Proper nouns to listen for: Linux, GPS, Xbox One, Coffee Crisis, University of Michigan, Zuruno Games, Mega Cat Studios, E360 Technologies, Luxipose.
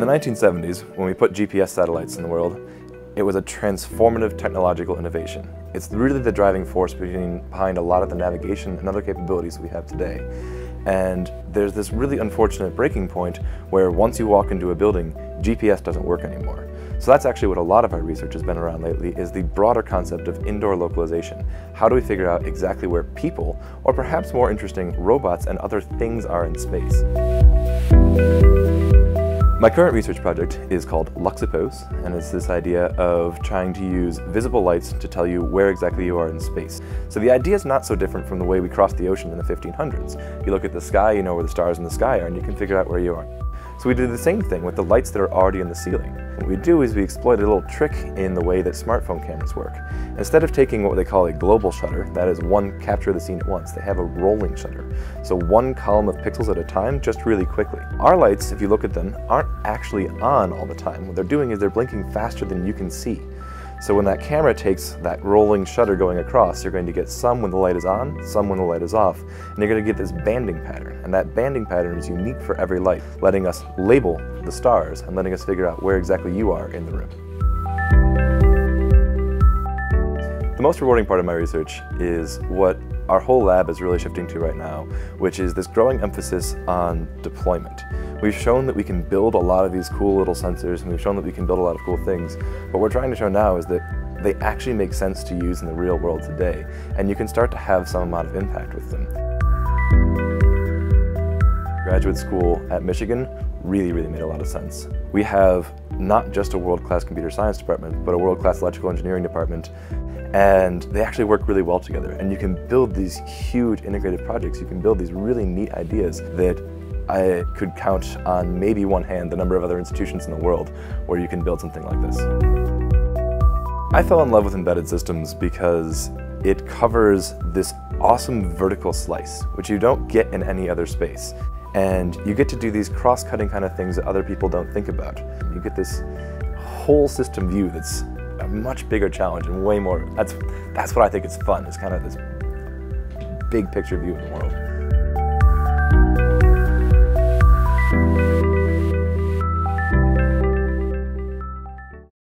In the 1970s, when we put GPS satellites in the world, it was a transformative technological innovation. It's really the driving force behind a lot of the navigation and other capabilities we have today. And there's this really unfortunate breaking point where once you walk into a building, GPS doesn't work anymore. So that's actually what a lot of our research has been around lately, is the broader concept of indoor localization. How do we figure out exactly where people, or perhaps more interesting, robots and other things are in space? My current research project is called Luxipose, and it's this idea of trying to use visible lights to tell you where exactly you are in space. So the idea is not so different from the way we crossed the ocean in the 1500s. You look at the sky, you know where the stars in the sky are, and you can figure out where you are. So we did the same thing with the lights that are already in the ceiling. What we do is we exploit a little trick in the way that smartphone cameras work. Instead of taking what they call a global shutter, that is one capture of the scene at once, they have a rolling shutter. So one column of pixels at a time, just really quickly. Our lights, if you look at them, aren't actually on all the time. What they're doing is they're blinking faster than you can see. So when that camera takes that rolling shutter going across, you're going to get some when the light is on, some when the light is off, and you're going to get this banding pattern. And that banding pattern is unique for every light, letting us label the stars and letting us figure out where exactly you are in the room. The most rewarding part of my research is what our whole lab is really shifting to right now, which is this growing emphasis on deployment. We've shown that we can build a lot of these cool little sensors, and we've shown that we can build a lot of cool things. What we're trying to show now is that they actually make sense to use in the real world today, and you can start to have some amount of impact with them. Graduate school at Michigan really made a lot of sense. We have not just a world-class computer science department, but a world-class electrical engineering department, and they actually work really well together. And you can build these huge integrative projects, you can build these really neat ideas that I could count on maybe one hand the number of other institutions in the world where you can build something like this. I fell in love with embedded systems because it covers this awesome vertical slice, which you don't get in any other space. And you get to do these cross-cutting kind of things that other people don't think about. You get this whole system view that's a much bigger challenge and way more. That's what I think is fun, is kind of this big picture view of the world.